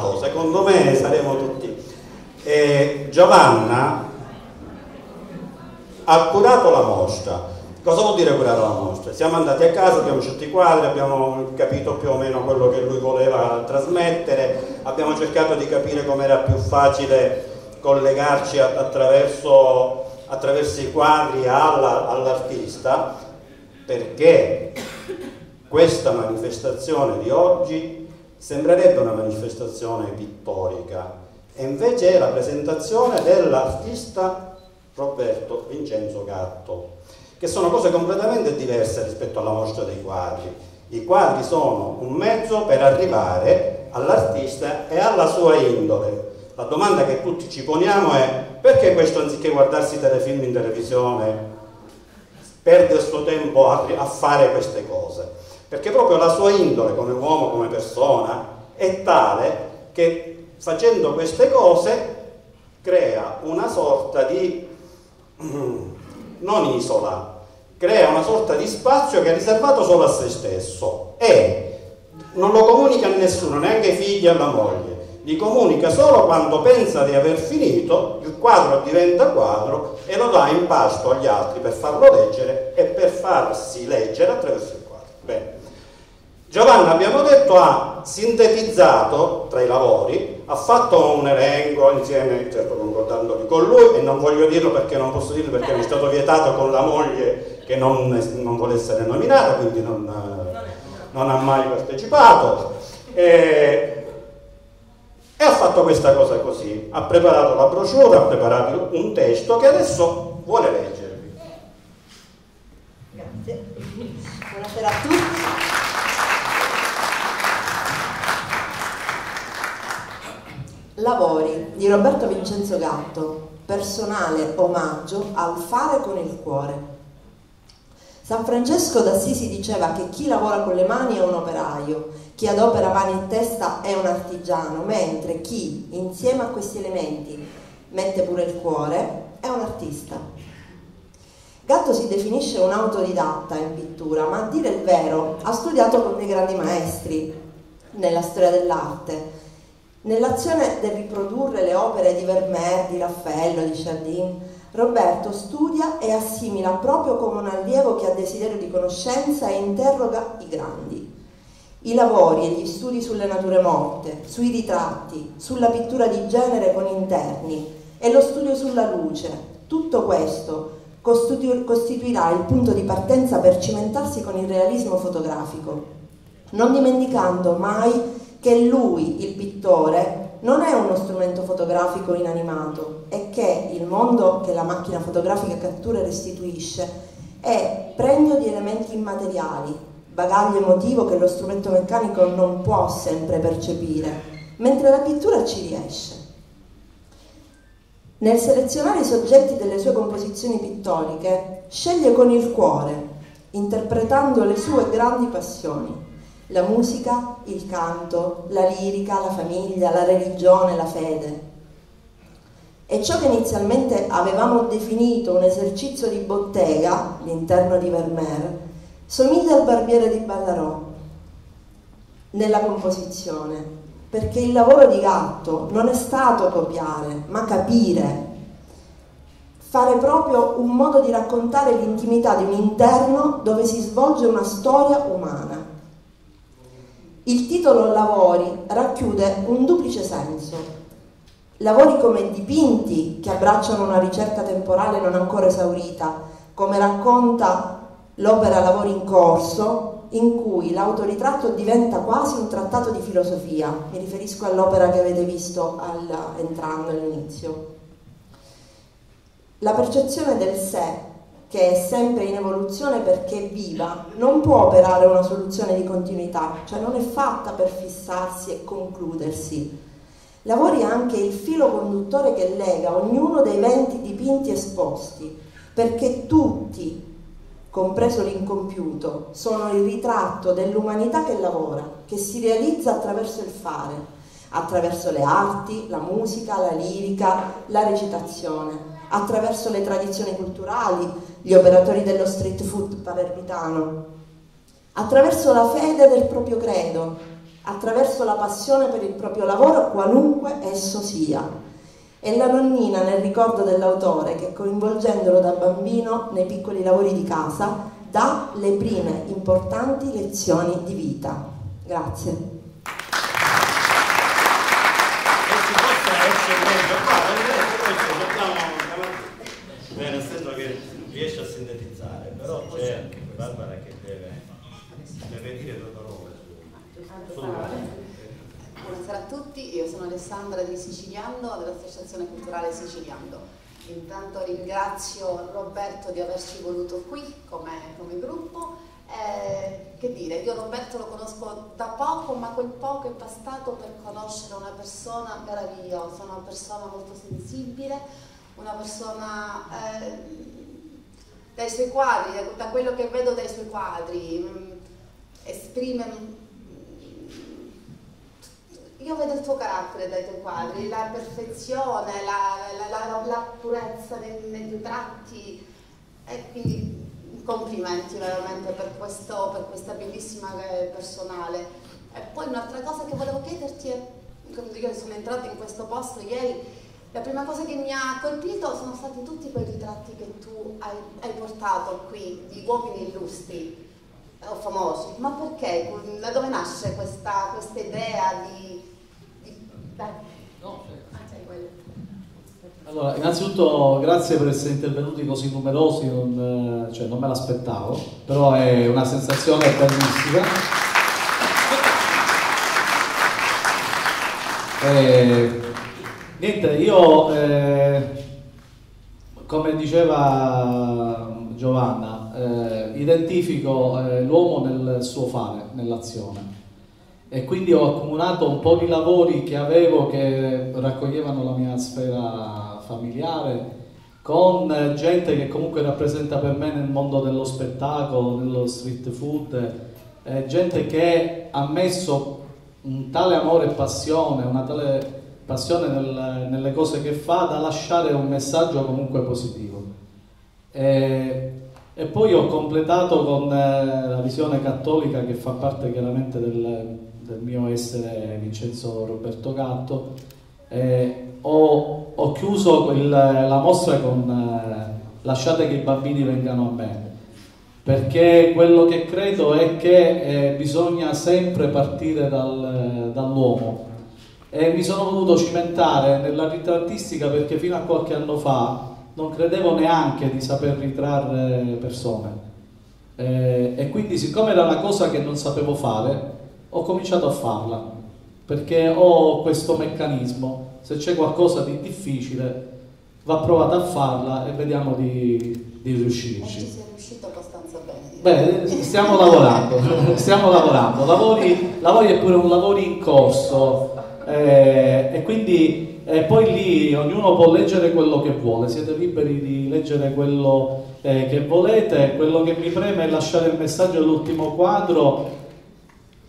stato, secondo me saremo tutti. Giovanna ha curato la mostra. Cosa vuol dire curare la mostra? Siamo andati a casa, abbiamo scelto i quadri, abbiamo capito più o meno quello che lui voleva trasmettere, abbiamo cercato di capire com'era più facile collegarci attraverso i quadri all'artista, perché questa manifestazione di oggi sembrerebbe una manifestazione pittorica e invece è la presentazione dell'artista Roberto Vincenzo Gatto, che sono cose completamente diverse rispetto alla mostra dei quadri. I quadri sono un mezzo per arrivare all'artista e alla sua indole. La domanda che tutti ci poniamo è: perché questo, anziché guardarsi telefilm in televisione, perde il suo tempo a fare queste cose? Perché proprio la sua indole come uomo, come persona, è tale che facendo queste cose crea una sorta di, non isola, crea una sorta di spazio che è riservato solo a se stesso e non lo comunica a nessuno, neanche ai figli e alla moglie. Li comunica solo quando pensa di aver finito, il quadro diventa quadro e lo dà in pasto agli altri per farlo leggere e per farsi leggere attraverso il quadro. Bene. Giovanna, abbiamo detto, ha sintetizzato tra i lavori, ha fatto un elenco insieme, certo concordandoli con lui, e non voglio dirlo perché non posso dirlo perché mi è stato vietato con la moglie che non vuole essere nominata, quindi non ha mai partecipato. E ha fatto questa cosa così, ha preparato la brochure, ha preparato un testo che adesso vuole leggervi. Grazie, buonasera a tutti. Lavori di Roberto Vincenzo Gatto, personale omaggio al fare con il cuore. San Francesco d'Assisi diceva che chi lavora con le mani è un operaio, chi adopera mani e testa è un artigiano, mentre chi, insieme a questi elementi, mette pure il cuore, è un artista. Gatto si definisce un autodidatta in pittura, ma a dire il vero ha studiato con dei grandi maestri nella storia dell'arte. Nell'azione del riprodurre le opere di Vermeer, di Raffaello, di Chardin, Roberto studia e assimila proprio come un allievo che ha desiderio di conoscenza e interroga i grandi. I lavori e gli studi sulle nature morte, sui ritratti, sulla pittura di genere con interni e lo studio sulla luce, tutto questo costituirà il punto di partenza per cimentarsi con il realismo fotografico, non dimenticando mai che lui, il pittore, non è uno strumento fotografico inanimato e che il mondo che la macchina fotografica cattura e restituisce è pregno di elementi immateriali, bagaglio emotivo che lo strumento meccanico non può sempre percepire, mentre la pittura ci riesce. Nel selezionare i soggetti delle sue composizioni pittoriche, sceglie con il cuore, interpretando le sue grandi passioni: la musica, il canto, la lirica, la famiglia, la religione, la fede. E ciò che inizialmente avevamo definito un esercizio di bottega, l'interno di Vermeer, somiglia al barbiere di Ballarò nella composizione, perché il lavoro di Gatto non è stato copiare, ma capire, fare proprio un modo di raccontare l'intimità di un interno dove si svolge una storia umana. Il titolo Lavori racchiude un duplice senso: lavori come dipinti che abbracciano una ricerca temporale non ancora esaurita, come racconta l'opera Lavori in corso, in cui l'autoritratto diventa quasi un trattato di filosofia. Mi riferisco all'opera che avete visto entrando all'inizio. La percezione del sé, che è sempre in evoluzione perché è viva, non può operare una soluzione di continuità, cioè non è fatta per fissarsi e concludersi. Lavori anche il filo conduttore che lega ognuno dei 20 dipinti esposti, perché tutti, compreso l'incompiuto, sono il ritratto dell'umanità che lavora, che si realizza attraverso il fare, attraverso le arti, la musica, la lirica, la recitazione, attraverso le tradizioni culturali, gli operatori dello street food palermitano, attraverso la fede del proprio credo, attraverso la passione per il proprio lavoro, qualunque esso sia. È la nonnina nel ricordo dell'autore che, coinvolgendolo da bambino nei piccoli lavori di casa, dà le prime importanti lezioni di vita. Grazie. Beh, nel senso che riesce a sintetizzare, però c'è Barbara che deve dire due parole. Buonasera a tutti, io sono Alessandra di Siciliando, dell'Associazione Culturale Siciliando. Intanto ringrazio Roberto di averci voluto qui come gruppo. Che dire, io Roberto lo conosco da poco, ma quel poco è bastato per conoscere una persona meravigliosa, una persona molto sensibile, una persona dai suoi quadri, da quello che vedo dai suoi quadri, esprime... Io vedo il tuo carattere dai tuoi quadri, la perfezione, la purezza nei tratti, e quindi complimenti veramente per questa bellissima personale. E poi un'altra cosa che volevo chiederti è, quando io sono entrata in questo posto ieri, la prima cosa che mi ha colpito sono stati tutti quei ritratti che tu hai portato qui, di uomini illustri o famosi. Ma perché? Da dove nasce questa idea Allora, innanzitutto grazie per essere intervenuti così numerosi, non me l'aspettavo, però è una sensazione bellissima. Niente, io come diceva Giovanna, identifico l'uomo nel suo fare, nell'azione, e quindi ho accumulato un po' di lavori che avevo, che raccoglievano la mia sfera familiare, con gente che comunque rappresenta per me nel mondo dello spettacolo, dello street food, gente che ha messo un tale amore e passione, una tale passione nelle cose che fa, da lasciare un messaggio comunque positivo. E poi ho completato con la visione cattolica, che fa parte chiaramente del mio essere Vincenzo Roberto Gatto. Ho chiuso la mostra con "Lasciate che i bambini vengano a me", perché quello che credo è che bisogna sempre partire dall'uomo, e mi sono voluto cimentare nella ritrattistica perché fino a qualche anno fa non credevo neanche di saper ritrarre persone, e quindi, siccome era una cosa che non sapevo fare, ho cominciato a farla, perché ho questo meccanismo: se c'è qualcosa di difficile va provata a farla e vediamo di riuscirci. Ci sei riuscito abbastanza bene. Beh, stiamo lavorando, lavori è pure un lavoro in corso, e quindi... E poi lì ognuno può leggere quello che vuole, siete liberi di leggere quello che volete. Quello che mi preme è lasciare il messaggio all'ultimo quadro,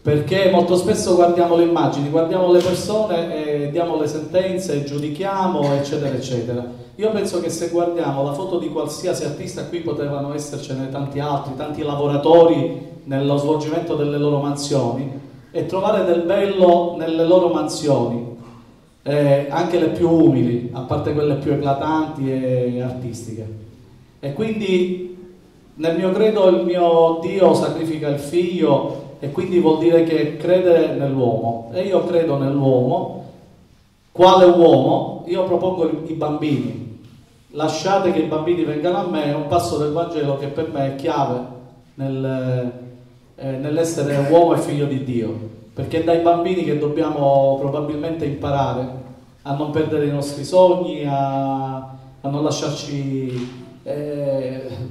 perché molto spesso guardiamo le immagini, guardiamo le persone, diamo le sentenze, giudichiamo, eccetera eccetera. Io penso che se guardiamo la foto di qualsiasi artista, qui potevano essercene tanti altri, tanti lavoratori nello svolgimento delle loro mansioni, e trovare del bello nelle loro mansioni, anche le più umili, a parte quelle più eclatanti e artistiche. E quindi, nel mio credo, il mio Dio sacrifica il figlio, e quindi vuol dire che credere nell'uomo, e io credo nell'uomo. Quale uomo? Io propongo i bambini. Lasciate che i bambini vengano a me è un passo del Vangelo che per me è chiave nell'essere uomo e figlio di Dio, perché è dai bambini che dobbiamo probabilmente imparare a non perdere i nostri sogni, a non lasciarci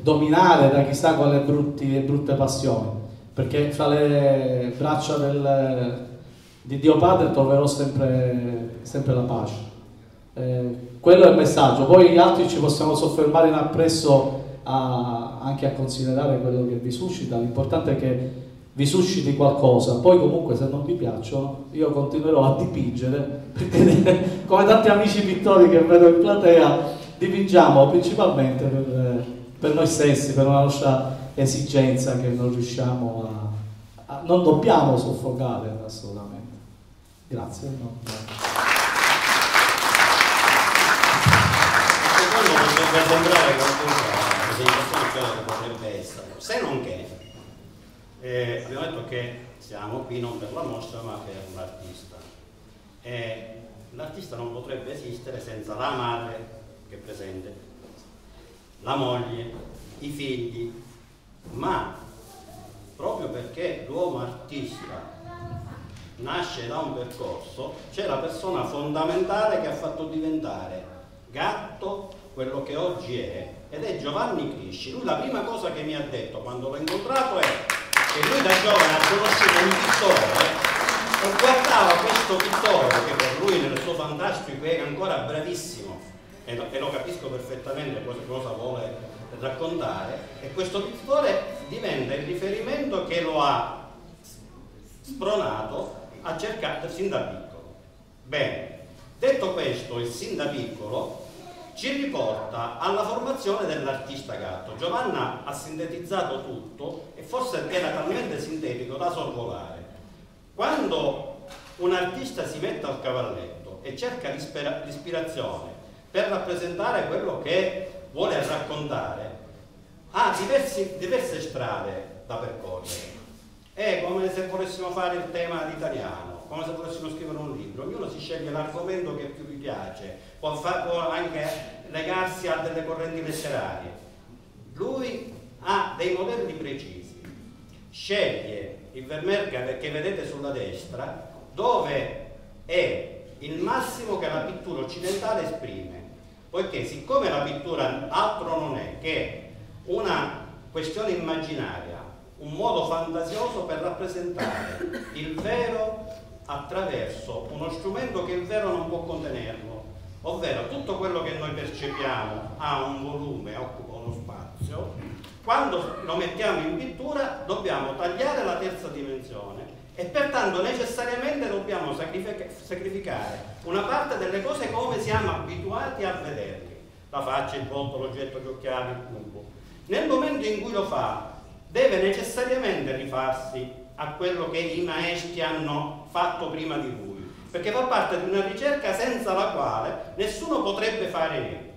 dominare da chissà quale brutte passioni, perché fra le braccia di Dio Padre troverò sempre la pace. Quello è il messaggio. Poi gli altri ci possiamo soffermare in appresso, anche a considerare quello che vi suscita. L'importante è che vi susciti qualcosa, poi comunque, se non vi piacciono, io continuerò a dipingere, perché come tanti amici pittori che vedo in platea, dipingiamo principalmente per noi stessi, per una nostra esigenza che non riusciamo non dobbiamo soffocare assolutamente. Grazie. Per sembrare una presentazione che potrebbe essere, se non che abbiamo detto che siamo qui non per la mostra ma per un artista, e l'artista non potrebbe esistere senza la madre che è presente, la moglie, i figli, ma proprio perché l'uomo artista nasce da un percorso, c'è la persona fondamentale che ha fatto diventare Gatto quello che oggi è, ed è Giovanni Crisci. Lui la prima cosa che mi ha detto quando l'ho incontrato è che lui da giovane ha conosciuto un pittore e guardava questo pittore che per lui nel suo fantastico era ancora bravissimo, e lo capisco perfettamente cosa vuole raccontare, e questo pittore diventa il riferimento che lo ha spronato a cercare sin da piccolo. Bene, detto questo, il sin da piccolo ci riporta alla formazione dell'artista Gatto. Giovanna ha sintetizzato tutto e forse era talmente sintetico da sorvolare. Quando un artista si mette al cavalletto e cerca l'ispirazione per rappresentare quello che vuole raccontare, ha diverse strade da percorrere. È come se volessimo fare il tema all'italiano, come se volessimo scrivere un libro, ognuno si sceglie l'argomento che più gli piace, può anche legarsi a delle correnti letterarie. Lui ha dei modelli precisi, sceglie il Vermeer che vedete sulla destra, dove è il massimo che la pittura occidentale esprime, poiché siccome la pittura altro non è che una questione immaginaria, un modo fantasioso per rappresentare il vero attraverso uno strumento che il vero non può contenerlo, ovvero tutto quello che noi percepiamo ha un volume, occupa uno spazio. Quando lo mettiamo in pittura dobbiamo tagliare la terza dimensione e pertanto necessariamente dobbiamo sacrificare una parte delle cose come siamo abituati a vederli, la faccia, il volto, l'oggetto, gli occhiali, il cubo. Nel momento in cui lo fa deve necessariamente rifarsi a quello che i maestri hanno fatto prima di lui, perché fa parte di una ricerca senza la quale nessuno potrebbe fare niente.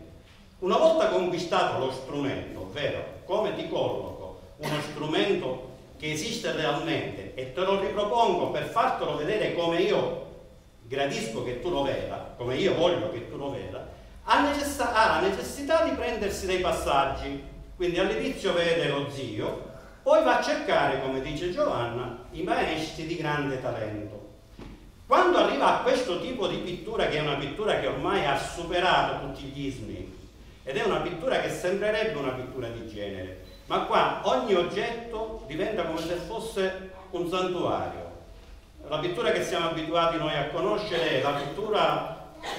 Una volta conquistato lo strumento, ovvero come ti colloco uno strumento che esiste realmente e te lo ripropongo per fartelo vedere come io gradisco che tu lo veda, come io voglio che tu lo veda, ha la necessità di prendersi dei passaggi. Quindi all'inizio vede lo zio, poi va a cercare, come dice Giovanna, i maestri di grande talento. Quando arriva a questo tipo di pittura, che è una pittura che ormai ha superato tutti gli ismi, ed è una pittura che sembrerebbe una pittura di genere, ma qua ogni oggetto diventa come se fosse un santuario. La pittura che siamo abituati noi a conoscere è la pittura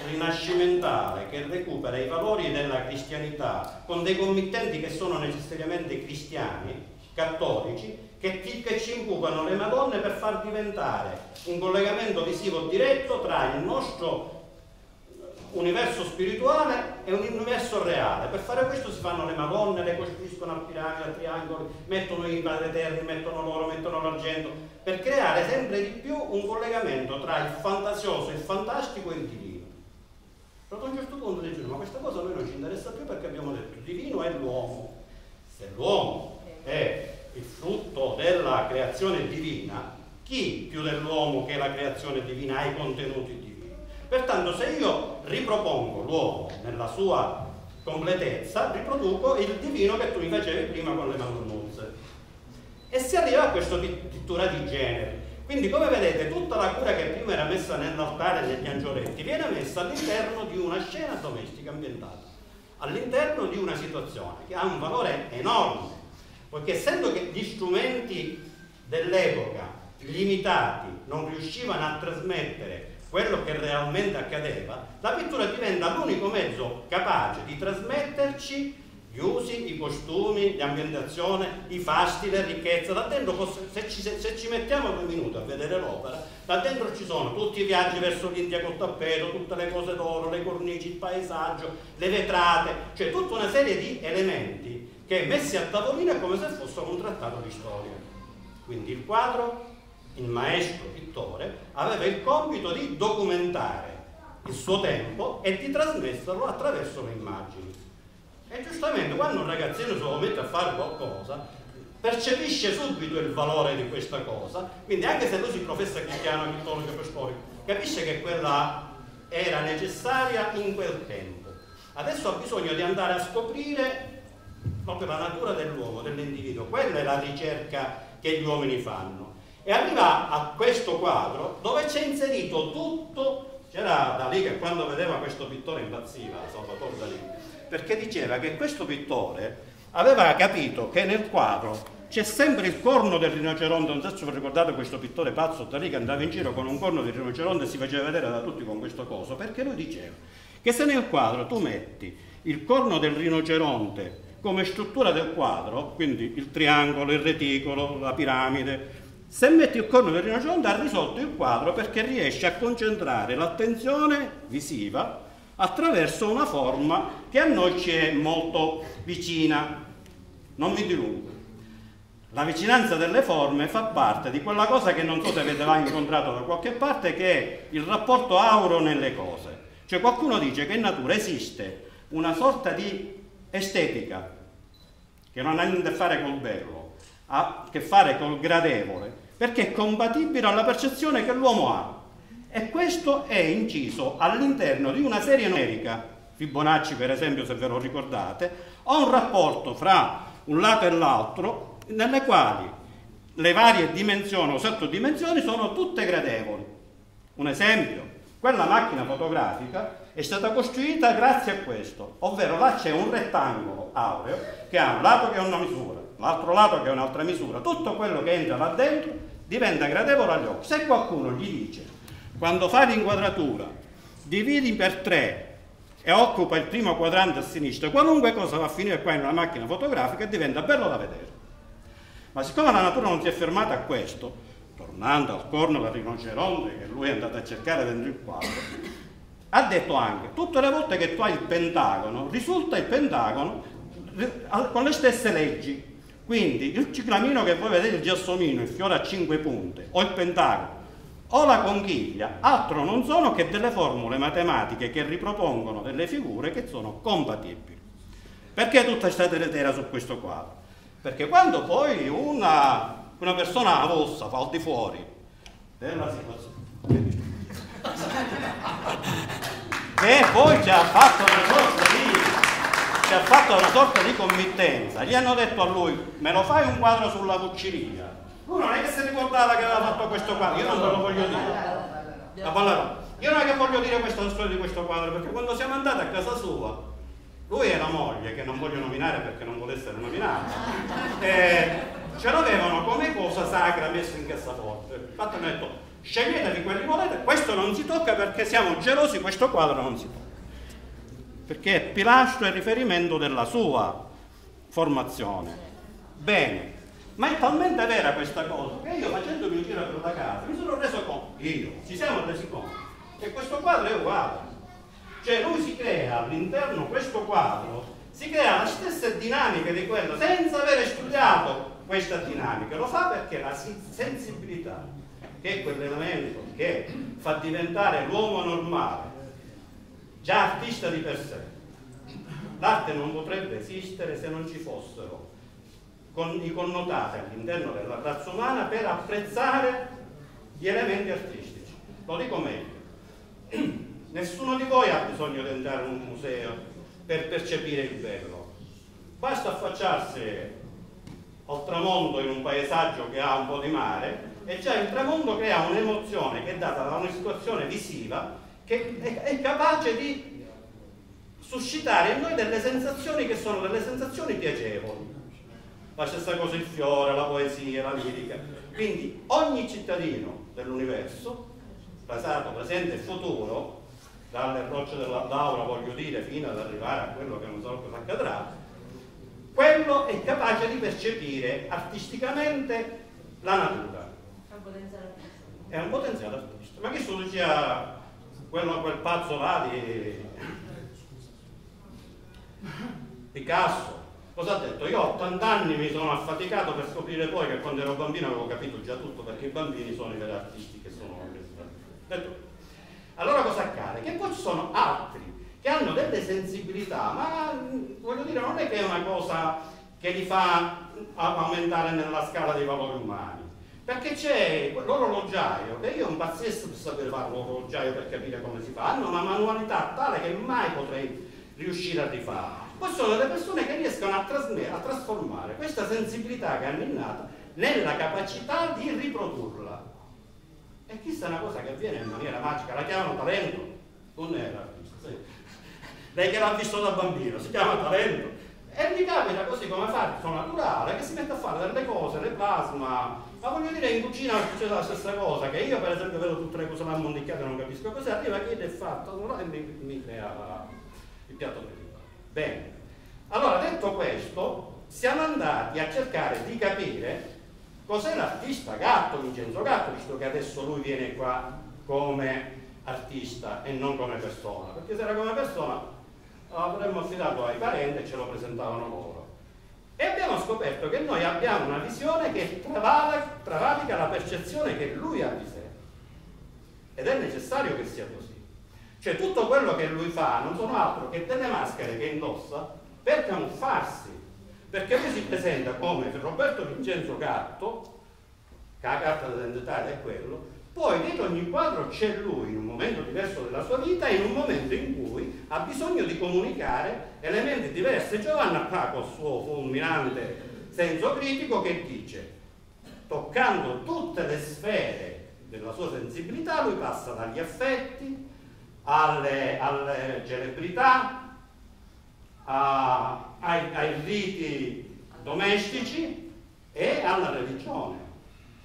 rinascimentale, che recupera i valori della cristianità con dei committenti che sono necessariamente cristiani, cattolici, che ci inculcano le Madonne per far diventare un collegamento visivo diretto tra il nostro universo spirituale e un universo reale. Per fare questo si fanno le Madonne, le costruiscono a piramidi, a triangoli, mettono i padri eterni, mettono l'oro, mettono l'argento, per creare sempre di più un collegamento tra il fantasioso, il fantastico e il divino. Ad un certo punto dice: ma questa cosa a noi non ci interessa più, perché abbiamo detto il divino è l'uomo. Se l'uomo è il frutto della creazione divina, chi più dell'uomo che la creazione divina ha i contenuti divini? Pertanto se io ripropongo l'uomo nella sua completezza, riproduco il divino che tu mi facevi prima con le madonnuzze, e si arriva a questa pittura di genere. Quindi, come vedete, tutta la cura che prima era messa nell'altare degli angioletti viene messa all'interno di una scena domestica ambientata, all'interno di una situazione che ha un valore enorme, poiché essendo che gli strumenti dell'epoca limitati non riuscivano a trasmettere quello che realmente accadeva, la pittura diventa l'unico mezzo capace di trasmetterci gli usi, i costumi, l'ambientazione, i fasti, la ricchezza. Là dentro, se ci mettiamo 2 minuti a vedere l'opera, là dentro ci sono tutti i viaggi verso l'India col tappeto, tutte le cose d'oro, le cornici, il paesaggio, le vetrate, cioè tutta una serie di elementi che messi a tavolino è come se fosse un trattato di storia. Quindi il quadro il maestro pittore, aveva il compito di documentare il suo tempo e di trasmetterlo attraverso le immagini. E giustamente quando un ragazzino si lo mette a fare qualcosa percepisce subito il valore di questa cosa, quindi anche se lui si professa cristiano, cattolico, apostolico, capisce che quella era necessaria in quel tempo. Adesso ha bisogno di andare a scoprire proprio la natura dell'uomo, dell'individuo, quella è la ricerca che gli uomini fanno. E arriva a questo quadro dove c'è inserito tutto. C'era Dalì che quando vedeva questo pittore impazziva, Salvador Dalì, perché diceva che questo pittore aveva capito che nel quadro c'è sempre il corno del rinoceronte. Non so se vi ricordate questo pittore pazzo Dalì che andava in giro con un corno di rinoceronte e si faceva vedere da tutti con questo coso, perché lui diceva che se nel quadro tu metti il corno del rinoceronte come struttura del quadro, quindi il triangolo, il reticolo, la piramide, se metti il corno del rinoceronte ha risolto il quadro, perché riesce a concentrare l'attenzione visiva attraverso una forma che a noi ci è molto vicina. Non mi dilungo. La vicinanza delle forme fa parte di quella cosa che non so se avete mai incontrato da qualche parte, che è il rapporto aureo nelle cose. Cioè qualcuno dice che in natura esiste una sorta di estetica che non ha niente a fare col bello, ha a che fare col gradevole, perché è compatibile alla percezione che l'uomo ha, e questo è inciso all'interno di una serie numerica. Fibonacci, per esempio, se ve lo ricordate, ha un rapporto fra un lato e l'altro nelle quali le varie dimensioni o sottodimensioni sono tutte gradevoli. Un esempio, quella macchina fotografica è stata costruita grazie a questo, ovvero là c'è un rettangolo aureo che ha un lato che è una misura, l'altro lato che è un'altra misura, tutto quello che entra là dentro diventa gradevole agli occhi. Se qualcuno gli dice, quando fa l'inquadratura, dividi per 3 e occupa il primo quadrante a sinistra, qualunque cosa va a finire qua in una macchina fotografica e diventa bello da vedere. Ma siccome la natura non si è fermata a questo, tornando al corno del rinoceronte che lui è andato a cercare dentro il quadro, ha detto anche, tutte le volte che tu hai il pentagono, risulta il pentagono con le stesse leggi. Quindi il ciclamino che voi vedete, il gelsomino, il fiore a 5 punte, o il pentagono, o la conchiglia, altro non sono che delle formule matematiche che ripropongono delle figure che sono compatibili. Perché tutta questa lettera su questo quadro? Perché quando poi una persona avvossa fa al di fuori della situazione e poi ci ha fatto una sorta di committenza, gli hanno detto a lui, me lo fai un quadro sulla cucciria? Lui non è che si ricordava che aveva fatto questo quadro. Io non ve lo voglio dire, io non è che voglio dire questa storia di questo quadro, perché quando siamo andati a casa sua, lui e la moglie, che non voglio nominare perché non vuole essere nominata, ce l'avevano come cosa sacra messa in cassaforte. Infatti mi ha detto, sceglietevi quelli che volete, questo non si tocca perché siamo gelosi, questo quadro non si tocca, perché è pilastro e riferimento della sua formazione. Bene, ma è talmente vera questa cosa che io, facendomi un giro per la casa, mi sono reso conto, che questo quadro è uguale. Cioè lui si crea all'interno, questo quadro si crea la stessa dinamica di quello senza aver studiato questa dinamica, lo fa perché la sensibilità, che è quell'elemento che fa diventare l'uomo normale già artista di per sé. L'arte non potrebbe esistere se non ci fossero i connotati all'interno della razza umana per apprezzare gli elementi artistici. Lo dico meglio, nessuno di voi ha bisogno di entrare in un museo per percepire il bello, basta affacciarsi al tramonto in un paesaggio che ha un po' di mare e già il tramonto crea un'emozione che è data da una situazione visiva che è capace di suscitare in noi delle sensazioni che sono delle sensazioni piacevoli. La stessa cosa il fiore, la poesia, la lirica. Quindi ogni cittadino dell'universo, passato, presente e futuro, dalle rocce dell'aura voglio dire, fino ad arrivare a quello che non so cosa accadrà, quello è capace di percepire artisticamente la natura. È un potenziale artista. Ma che solo sia quel pazzo là di Picasso, Cosa ha detto? Io a 80 anni mi sono affaticato per scoprire poi che quando ero bambino avevo capito già tutto, perché i bambini sono i veri artisti che sono detto. Allora cosa accade? Che poi ci sono altri che hanno delle sensibilità, ma voglio dire, non è che è una cosa che li fa aumentare nella scala dei valori umani, perché c'è l'orologiaio, che io impazzisco per sapere fare l'orologiaio per capire come si fa, hanno una manualità tale che mai potrei riuscire a rifare. Poi sono le persone che riescono a trasformare questa sensibilità che hanno innata nella capacità di riprodurla. E questa è una cosa che avviene in maniera magica, la chiamano talento, non è l'artista, sì. Lei che l'ha visto da bambino, si chiama talento. E gli capita così come fa, sono naturale, che si mette a fare delle cose, le plasma. Ma voglio dire, in cucina succede la stessa cosa, che io per esempio vedo tutte le cose là ammonticchiate e non capisco cos'è, arriva chi l'è fatto e mi crea il piatto principale. Bene, allora detto questo, siamo andati a cercare di capire cos'è l'artista Gatto, Vincenzo Gatto, visto che adesso lui viene qua come artista e non come persona, perché se era come persona l'avremmo affidato ai parenti e ce lo presentavano loro. E abbiamo scoperto che noi abbiamo una visione che travalica la percezione che lui ha di sé, ed è necessario che sia così. Cioè tutto quello che lui fa non sono altro che delle maschere che indossa per camuffarsi, perché lui si presenta come Roberto Vincenzo Gatto, che la carta d'identità è quello, poi dietro ogni quadro c'è lui in un momento diverso della sua vita, in un momento in cui ha bisogno di comunicare elementi diversi. Giovanna fa col suo fulminante senso critico che dice, toccando tutte le sfere della sua sensibilità, lui passa dagli affetti, alle celebrità, ai riti domestici e alla religione.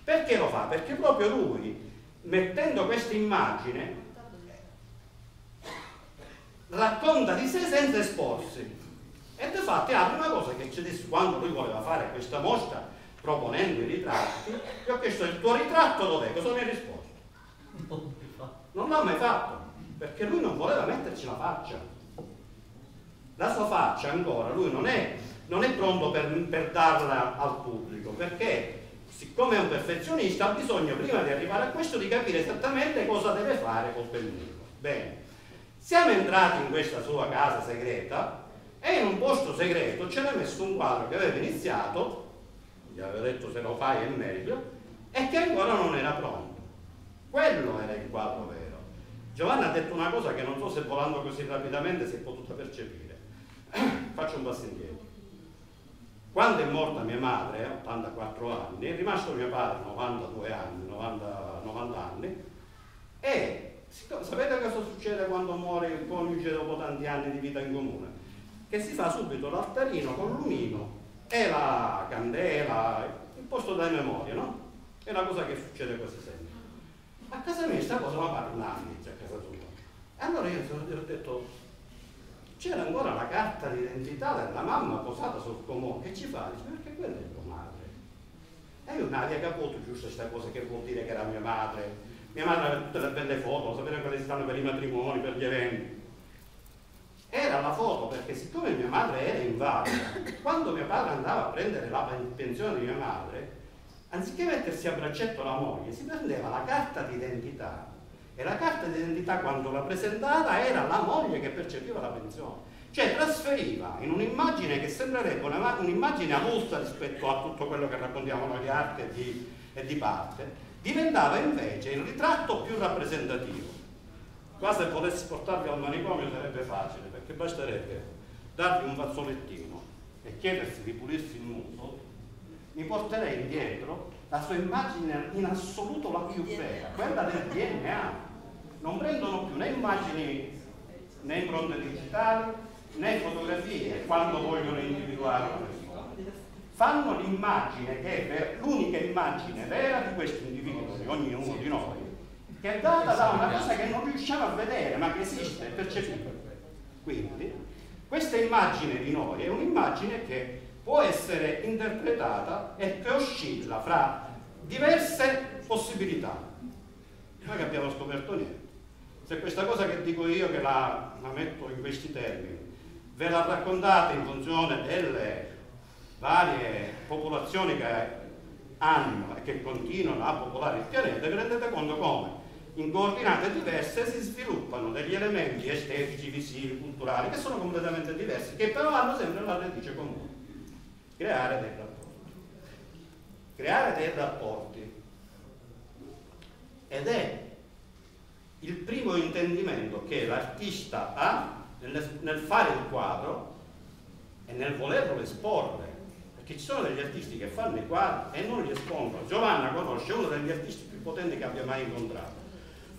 Perché lo fa? Perché proprio lui, mettendo questa immagine, racconta di sé senza esporsi. E infatti ha una cosa che ci disse quando lui voleva fare questa mostra, proponendo i ritratti, gli ho chiesto: il tuo ritratto dov'è? Cosa mi ha risposto? Non l'ha mai fatto. Perché lui non voleva metterci la faccia, la sua faccia ancora, lui non è pronto per darla al pubblico, perché siccome è un perfezionista ha bisogno prima di arrivare a questo di capire esattamente cosa deve fare col pennello. Bene, siamo entrati in questa sua casa segreta e in un posto segreto ce l'ha messo un quadro che aveva iniziato, gli aveva detto se lo fai è meglio, e che ancora non era pronto. Quello era il quadro vero. Giovanna ha detto una cosa che non so se volando così rapidamente si è potuta percepire. Faccio un passo indietro. Quando è morta mia madre, 84 anni, è rimasto mio padre, 92 anni, 90 anni, e sapete cosa succede quando muore il coniuge dopo tanti anni di vita in comune? Che si fa subito l'altarino con l'umino e la candela, il posto delle memorie, no? È una cosa che succede quasi sempre. A casa mia sta cosa la parlavi, cioè a casa tua. E allora io ho detto, c'era ancora la carta d'identità della mamma posata sul comò, che ci fa? Dice, perché quella è tua madre. E io non avevo capito giusto questa cosa che vuol dire che era mia madre. Mia madre aveva tutte le belle foto, sapeva quelle stanno per i matrimoni, per gli eventi. Era la foto perché siccome mia madre era invalida, quando mio padre andava a prendere la pensione di mia madre, anziché mettersi a braccetto la moglie, si prendeva la carta d'identità, e la carta d'identità quando la presentava era la moglie che percepiva la pensione. Cioè trasferiva in un'immagine che sembrerebbe un'immagine avulsa rispetto a tutto quello che raccontiamo noi di arte e di parte, diventava invece il ritratto più rappresentativo. Qua se potessi portarvi al manicomio sarebbe facile, perché basterebbe darvi un fazzolettino e chiedersi di pulirsi il muso. Mi porterei indietro la sua immagine in assoluto la più vera, quella del DNA. Non prendono più né immagini né impronte digitali né fotografie quando vogliono individuare una persona. Fanno l'immagine che è l'unica immagine vera di questo individuo, di ognuno di noi, che è data da una cosa che non riusciamo a vedere ma che esiste, è percepibile. Quindi questa immagine di noi è un'immagine che può essere interpretata e che oscilla fra diverse possibilità. Noi che abbiamo scoperto niente. Se questa cosa che dico io, che la metto in questi termini, ve la raccontate in funzione delle varie popolazioni che hanno e che continuano a popolare il pianeta, vi rendete conto come in coordinate diverse si sviluppano degli elementi estetici, visivi, culturali, che sono completamente diversi, che però hanno sempre la radice comune: creare dei rapporti. Creare dei rapporti. Ed è il primo intendimento che l'artista ha nel fare il quadro e nel volerlo esporre. Perché ci sono degli artisti che fanno i quadri e non li espongono. Giovanna conosce uno degli artisti più potenti che abbia mai incontrato.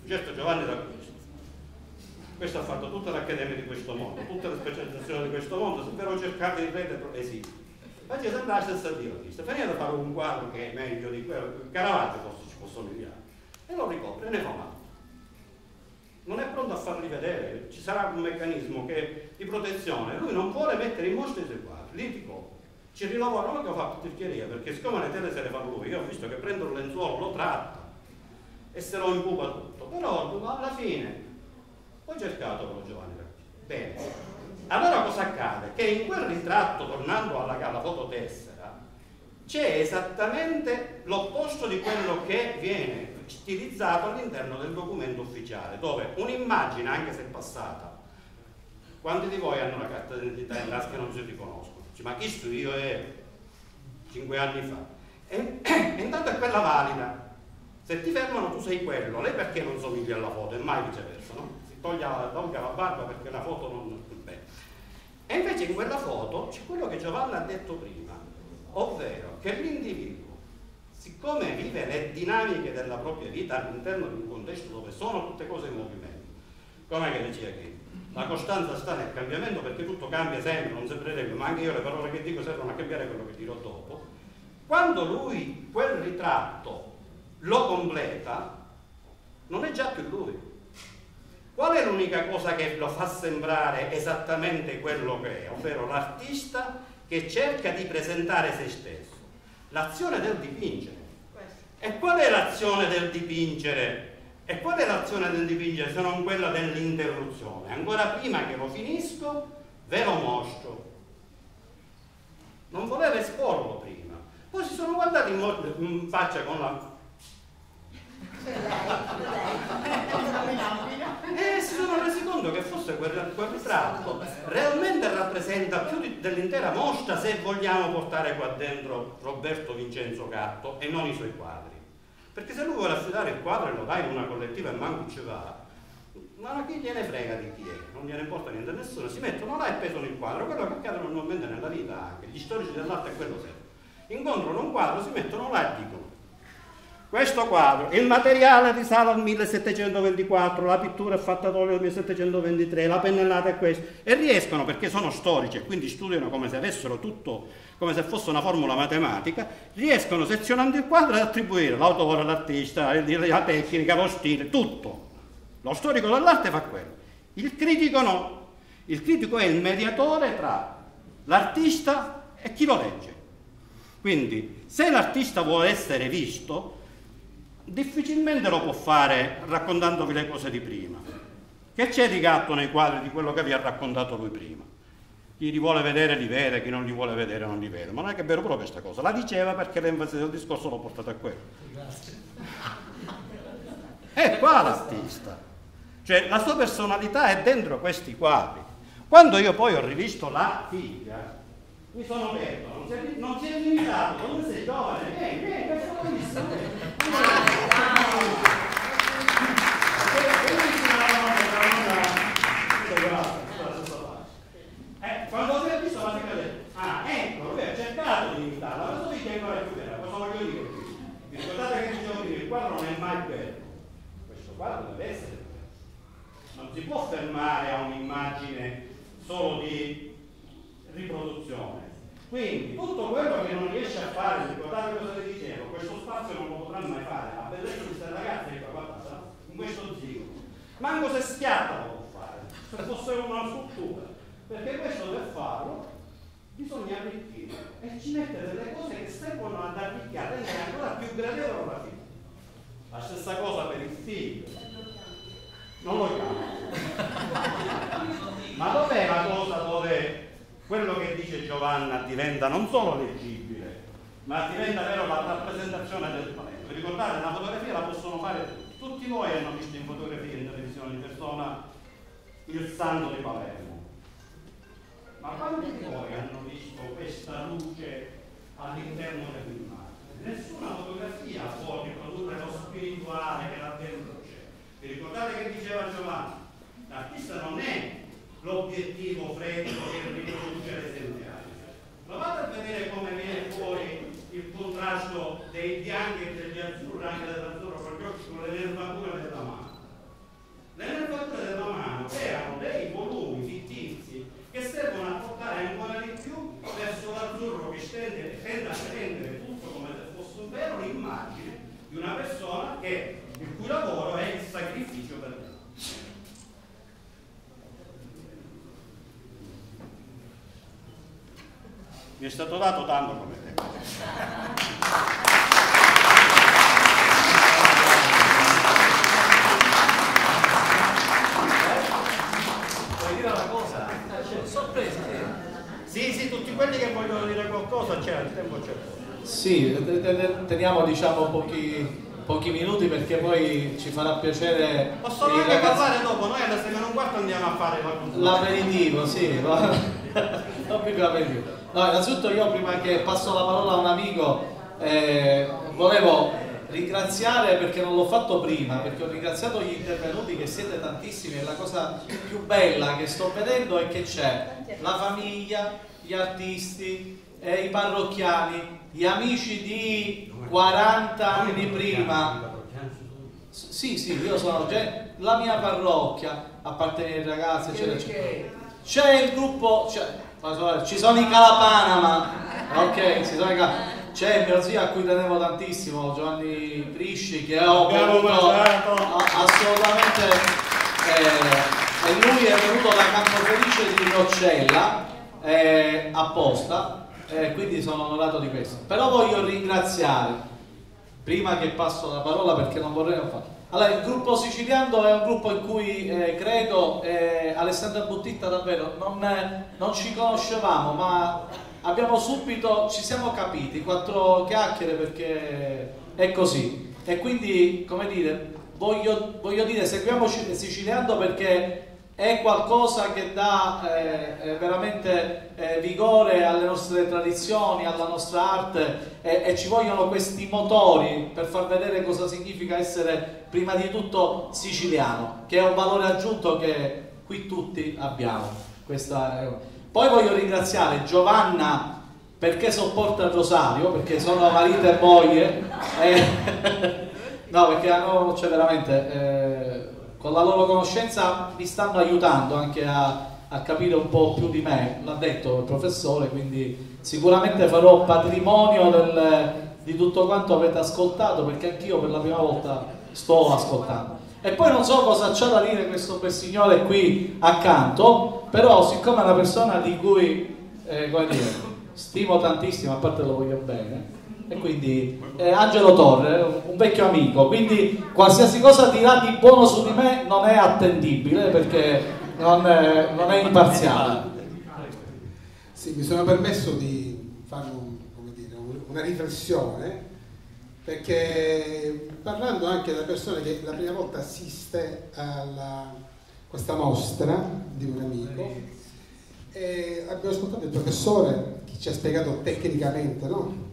Certo, Giovanni da questo ha fatto tutta l'accademia di questo mondo, tutte le specializzazioni di questo mondo, però cercate di prendere esiste. Ma c'è sempre la stessa artista, venite a fare un quadro che è meglio di quello, Caravaggio forse ci può somigliare, e lo ricopre e ne fa un altro. Non è pronto a farli vedere, ci sarà un meccanismo di protezione, lui non vuole mettere in mostra i suoi quadri, li ricopre. Ci rilavorano, non che ho fatto tirchieria, perché siccome le tele se le fa lui, io ho visto che prendo un lenzuolo, lo tratto e se lo impupa tutto, però alla fine ho cercato con Giovanni bene. Allora cosa accade? Che in quel ritratto, tornando alla fototessera, c'è esattamente l'opposto di quello che viene stilizzato all'interno del documento ufficiale, dove un'immagine, anche se passata, quanti di voi hanno la carta d'identità in tasca e non si riconoscono? Dice, ma chi sto io ero 5 anni fa, e intanto è quella valida. Se ti fermano tu sei quello, lei perché non somiglia alla foto? E mai viceversa, no? Si toglie la barba perché la foto non... Beh. E invece in quella foto c'è quello che Giovanna ha detto prima, ovvero che l'individuo, siccome vive le dinamiche della propria vita all'interno di un contesto dove sono tutte cose in movimento, come che dice che la costanza sta nel cambiamento, perché tutto cambia sempre, non sembrerebbe, ma anche io le parole che dico servono a cambiare quello che dirò dopo, quando lui quel ritratto lo completa, non è già più lui. Qual è l'unica cosa che lo fa sembrare esattamente quello che è? Ovvero l'artista che cerca di presentare se stesso. L'azione del dipingere. E qual è l'azione del dipingere? E qual è l'azione del dipingere se non quella dell'interruzione? Ancora prima che lo finisco, ve lo mostro. Non voleva esporlo prima. Poi si sono guardati in faccia con la... e si sono resi conto che forse quel ritratto realmente rappresenta più dell'intera mostra, se vogliamo portare qua dentro Roberto Vincenzo Gatto e non i suoi quadri, perché se lui vuole affidare il quadro e lo dà in una collettiva e manco ci va, ma chi gliene frega di chi è, non gliene importa niente a nessuno, si mettono là e pesano il quadro. Quello che accade normalmente nella vita anche gli storici dell'arte è quello sempre: incontrano un quadro, si mettono là e dicono: questo quadro, il materiale risale al 1724, la pittura è fatta ad olio nel 1723, la pennellata è questa, e riescono, perché sono storici e quindi studiano come se avessero tutto, come se fosse una formula matematica, riescono selezionando il quadro ad attribuire l'autore, l'artista, la tecnica, lo stile, tutto. Lo storico dell'arte fa quello, il critico no, il critico è il mediatore tra l'artista e chi lo legge. Quindi se l'artista vuole essere visto, difficilmente lo può fare raccontandovi le cose di prima. Che c'è di Gatto nei quadri di quello che vi ha raccontato lui prima? Chi li vuole vedere li vede, chi non li vuole vedere non li vede, ma non è che è vero proprio questa cosa, la diceva perché l'enfasi del discorso l'ho portata a quello. È qua l'artista, cioè la sua personalità è dentro questi quadri. Quando io poi ho rivisto la figlia, mi sono detto, non si è limitato, non sei giovane, vieni, questo lo visto. Quando ho detto sono si è detto, ecco, lui ha cercato di imitarla, ma questo dice ancora più bella, cosa voglio dire? Vi ricordate che dicevo prima, il quadro non è mai bello, questo quadro deve essere bello, non si può fermare a un'immagine solo di riproduzione. Quindi tutto quello che non riesce a fare, ricordate cosa vi dicevo, questo spazio non lo potrà mai fare, la bellezza di questa ragazza che fa guardata in questo zio, manco se schiatta lo può fare, se fosse una struttura, perché questo per farlo bisogna arricchire e ci mettere delle cose che servono ad arricchiare, rendere ancora più gradevole la vita. La stessa cosa per il figlio, non lo chiamo. Ma dov'è la cosa dove quello che dice Giovanna diventa non solo leggibile, ma diventa vero la rappresentazione del talento. Ricordate, una fotografia la possono fare tutti voi, hanno visto in fotografia e in televisione di persona il santo di Palermo. Ma quanti di voi hanno visto questa luce all'interno dell'immagine? Nessuna fotografia può riprodurre lo spirituale che là dentro c'è. Vi ricordate che diceva Giovanni? L'artista non è l'obiettivo freddo che riproduce l'essenziale. Provate a vedere come viene fuori il contrasto dei bianchi e degli azzurri, anche dell'azzurro con gli occhi, con le nervature della mano. Le nervature della mano erano dei volumi fittizi che servono a portare ancora di più verso l'azzurro, che tende a rendere tutto come se fosse un vero l'immagine di una persona che, il cui lavoro è il sacrificio per me. Mi è stato dato tanto come tempo. Vuoi dire una cosa? Sorpresa. Sì, sì, tutti quelli che vogliono dire qualcosa, c'è il tempo, c'è. Sì, teniamo diciamo pochi minuti perché poi ci farà piacere. Possono anche parlare dopo, noi alla sera non quarto andiamo a fare l'aperitivo, sì, non più l'aperitivo. No, innanzitutto io prima che passo la parola a un amico volevo ringraziare, perché non l'ho fatto prima, perché ho ringraziato gli intervenuti, che siete tantissimi, e la cosa più bella che sto vedendo è che c'è la famiglia, gli artisti, i parrocchiani, gli amici di 40 anni prima. Sì, sì, io sono la mia parrocchia, appartenere ai ragazzi, eccetera, eccetera. C'è il gruppo... ci sono i Calapanama, ok, c'è il mio zio a cui tenevo tantissimo, Giovanni Crisci, che ho voluto assolutamente, e lui è venuto da Campofelice di Roccella apposta, quindi sono onorato di questo. Però voglio ringraziare, prima che passo la parola perché non vorrei farlo. Allora, il gruppo Siciliando è un gruppo in cui credo Alessandra Buttitta davvero non ci conoscevamo, ma abbiamo subito, ci siamo capiti, quattro chiacchiere, perché è così. E quindi, come dire, voglio dire, seguiamoci Siciliando, perché è qualcosa che dà veramente vigore alle nostre tradizioni, alla nostra arte, e ci vogliono questi motori per far vedere cosa significa essere prima di tutto siciliano, che è un valore aggiunto che qui tutti abbiamo. Poi voglio ringraziare Giovanna perché sopporta il rosario, perché sono marito e moglie, no, perché hanno, cioè, veramente... con la loro conoscenza mi stanno aiutando anche a capire un po' più di me, l'ha detto il professore, quindi sicuramente farò patrimonio di tutto quanto avete ascoltato, perché anch'io per la prima volta sto ascoltando. E poi non so cosa c'ha da dire questo quel signore qui accanto, però siccome è una persona di cui come dire, stimo tantissimo, a parte lo voglio bene, e quindi Angelo Torre, un vecchio amico, quindi qualsiasi cosa dirà di buono su di me non è attendibile, perché non è imparziale. Sì, mi sono permesso di fare una riflessione, perché parlando anche da persone che la prima volta assiste a questa mostra di un amico, abbiamo ascoltato il professore che ci ha spiegato tecnicamente, no?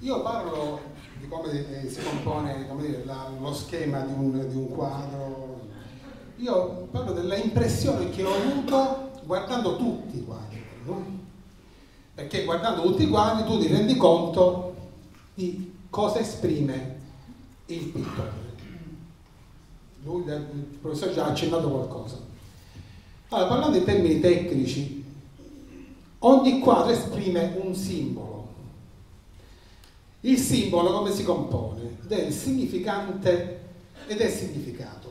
Io parlo di come si compone, come dire, lo schema di un quadro. Io parlo della impressione che ho avuto guardando tutti i quadri, no? Perché guardando tutti i quadri tu ti rendi conto di cosa esprime il pittore. Lui, il professore, già ha accennato qualcosa. Allora, parlando in termini tecnici, ogni quadro esprime un simbolo. Il simbolo come si compone? Del significante ed del significato.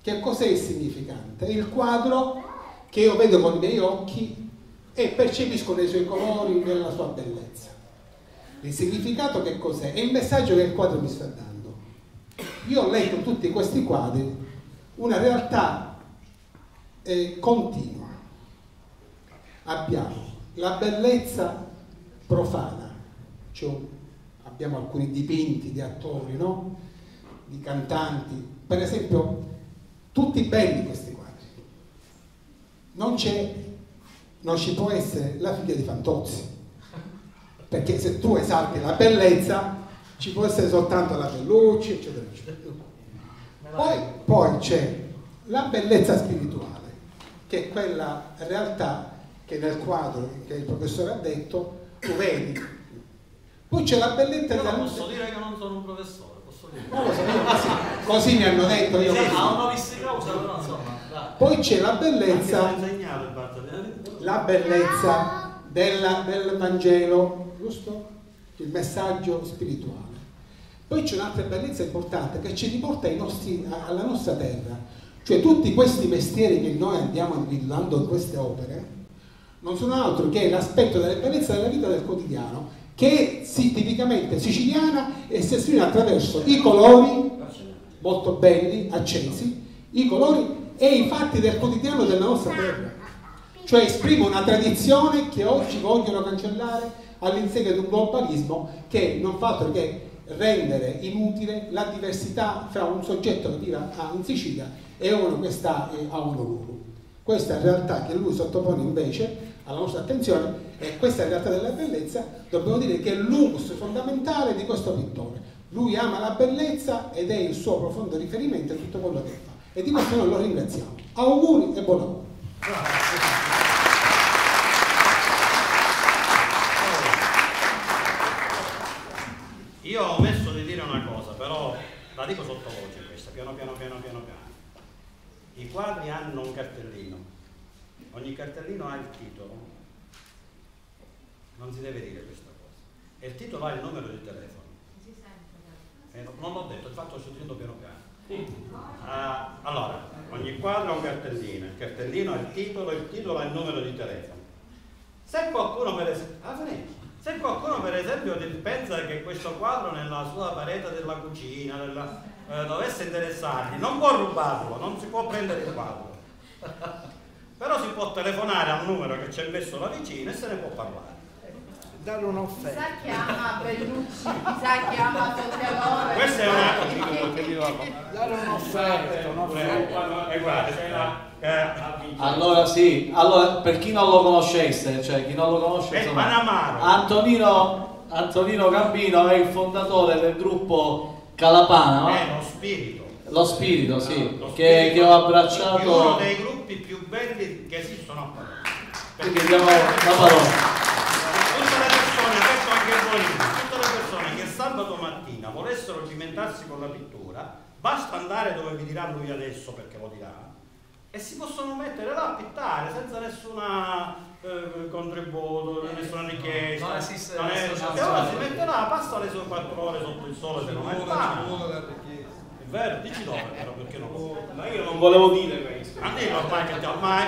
Che cos'è il significante? Il quadro che io vedo con i miei occhi e percepisco nei suoi colori, nella sua bellezza. Il significato che cos'è? È il messaggio che il quadro mi sta dando. Io ho letto in tutti questi quadri una realtà continua. Abbiamo La bellezza profana, cioè abbiamo alcuni dipinti di attori, no? Di cantanti, per esempio, tutti belli questi quadri. Non ci può essere la figlia di Fantozzi, perché se tu esalti la bellezza ci può essere soltanto la Bellucci, eccetera, eccetera. Poi c'è la bellezza spirituale, che è quella realtà che nel quadro che il professore ha detto tu vedi. Poi c'è la bellezza. Io posso dire che non sono un professore, posso dire. Non lo so, così mi hanno detto io. Poi c'è la bellezza. La bellezza del Vangelo, giusto? Il messaggio spirituale. Poi c'è un'altra bellezza importante che ci riporta alla nostra terra, cioè tutti questi mestieri che noi andiamo individuando in queste opere non sono altro che l'aspetto della bellezza della vita del quotidiano, che è tipicamente siciliana e si esprime attraverso i colori molto belli, accesi, i colori e i fatti del quotidiano della nostra terra, cioè esprime una tradizione che oggi vogliono cancellare all'insegna di un globalismo che non fa altro che rendere inutile la diversità fra un soggetto che vive in Sicilia e uno che sta a Honolulu. Questa è la realtà che lui sottopone invece alla nostra attenzione, e questa è la realtà della bellezza. Dobbiamo dire che è il lux fondamentale di questo pittore. Lui ama la bellezza ed è il suo profondo riferimento a tutto quello che fa, e di questo noi lo ringraziamo. Auguri e buon lavoro. Io ho omesso di dire una cosa, però la dico sottovoce questa, piano piano. I quadri hanno un cartellino, ogni cartellino ha il titolo, non si deve dire questa cosa, e il titolo ha il numero di telefono. Non l'ho detto, il fatto sto dicendo piano piano. Allora, ogni quadro ha un cartellino, il cartellino ha il titolo ha il numero di telefono. Se qualcuno per esempio... Se qualcuno per esempio pensa che questo quadro nella sua parete della cucina dovesse interessargli, non può rubarlo, non si può prendere il quadro. Però si può telefonare al numero che c'è messo là vicino e se ne può parlare. Dare un'offerta. Chissà chi ama Bellucci, chissà chi ama Sotterone. Questa è una... Dare un'offerta. E guarda... Allora sì, allora, per chi non lo conoscesse, Antonino Gambino è il fondatore del gruppo Calapanama, lo spirito sì, che ho abbracciato, è uno dei gruppi più belli che esistono a Parole, perché diamo la parola tutte le persone che sabato mattina volessero cimentarsi con la pittura, basta andare dove vi dirà lui adesso, perché lo dirà, e si possono mettere là a pittare senza nessuna contributo, nessuna richiesta. Non esiste l'associazione. E allora si metterà, passa le sue 4 ore sotto il sole, se non è è vero, dici dove però, perché non lo so. No, io non volevo dire questo. Ormai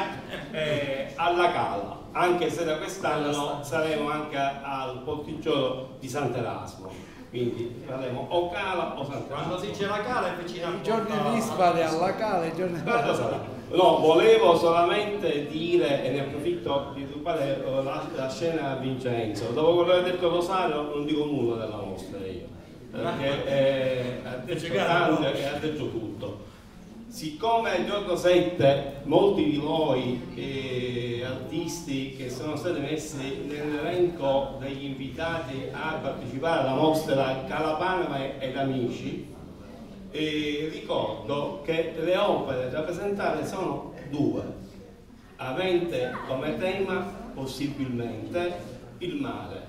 alla galla, anche se da quest'anno saremo anche al porticciolo di Sant'Erasmo. Quindi faremo o Cala o Sant'Erasmo. Quando si dice la Cala è vicino a me. I giorni dispari alla Cala, i giorni dispari. No, volevo solamente dire, e ne approfitto di rubare la scena a Vincenzo. Dopo quello che ha detto Rosario non dico nulla della mostra io, perché ha detto tutto. Siccome il giorno 7 molti di voi artisti che sono stati messi nell'elenco degli invitati a partecipare alla mostra Calapanama ed Amici, e ricordo che le opere rappresentate sono 2, avente come tema possibilmente il mare.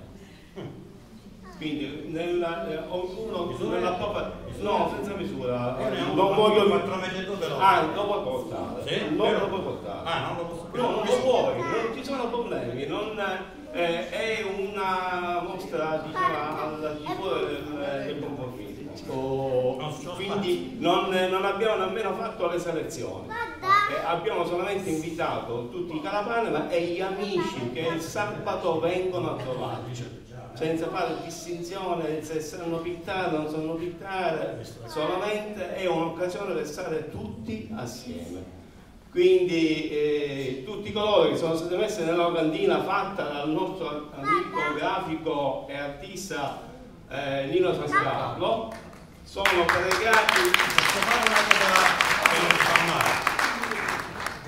Quindi non lo puoi portare, non ci sono problemi, è una mostra al di fuori del conformismo. Quindi non abbiamo nemmeno fatto le selezioni, abbiamo solamente invitato tutti i Calapanama e gli amici che il sabato vengono a trovarci, senza fare distinzione se sanno pittare o non sanno pittare, solamente è un'occasione per stare tutti assieme. Quindi tutti coloro che sono stati messi nella locandina fatta dal nostro amico grafico e artista Nino Vassallo sono caricati per non male.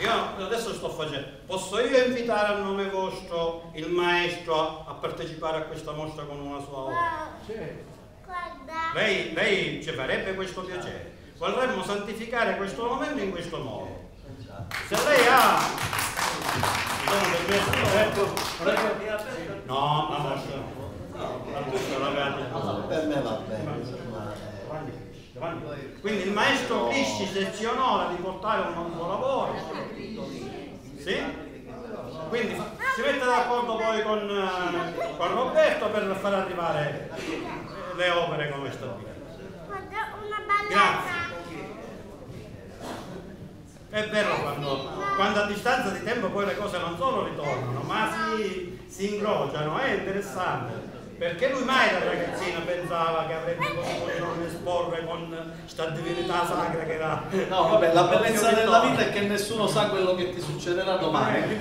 Io adesso sto facendo, posso io invitare a nome vostro il maestro a partecipare a questa mostra con una sua opera? Sì. Lei ci farebbe questo piacere. Vorremmo santificare questo momento in questo modo. Se lei ha no, per me va bene. Quindi il maestro Crisci selezionò la di portare un nuovo lavoro, sì? Quindi si mette d'accordo poi con Roberto per far arrivare le opere come sta qui. Grazie. È vero, quando a distanza di tempo poi le cose non solo ritornano, ma si incrociano, è interessante, perché lui mai da ragazzino pensava che avrebbe potuto non esporre con sta divinità sacra che era... No, vabbè, la bellezza della vita è che nessuno sa quello che ti succederà domani,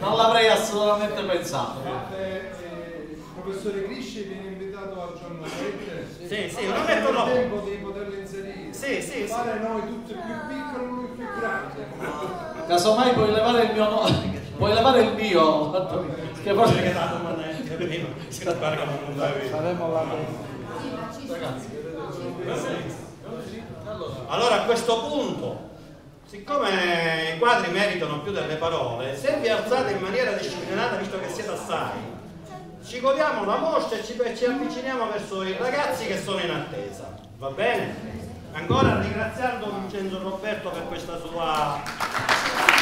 non l'avrei assolutamente pensato. Il professore Crisci viene invitato al giorno 7, sì, non è il tempo di poterlo inserire, fare noi tutto il più piccolo, lui più grande. Casomai puoi levare il mio nome, puoi levare il mio, che forse che dato ma prima si parla come un Davide. Saremo là. Ragazzi, allora a questo punto, siccome i quadri meritano più delle parole, se vi alzate in maniera disciplinata, visto che siete assai, ci godiamo la mostra e ci avviciniamo verso i ragazzi che sono in attesa, va bene? Ancora ringraziando Vincenzo Roberto per questa sua...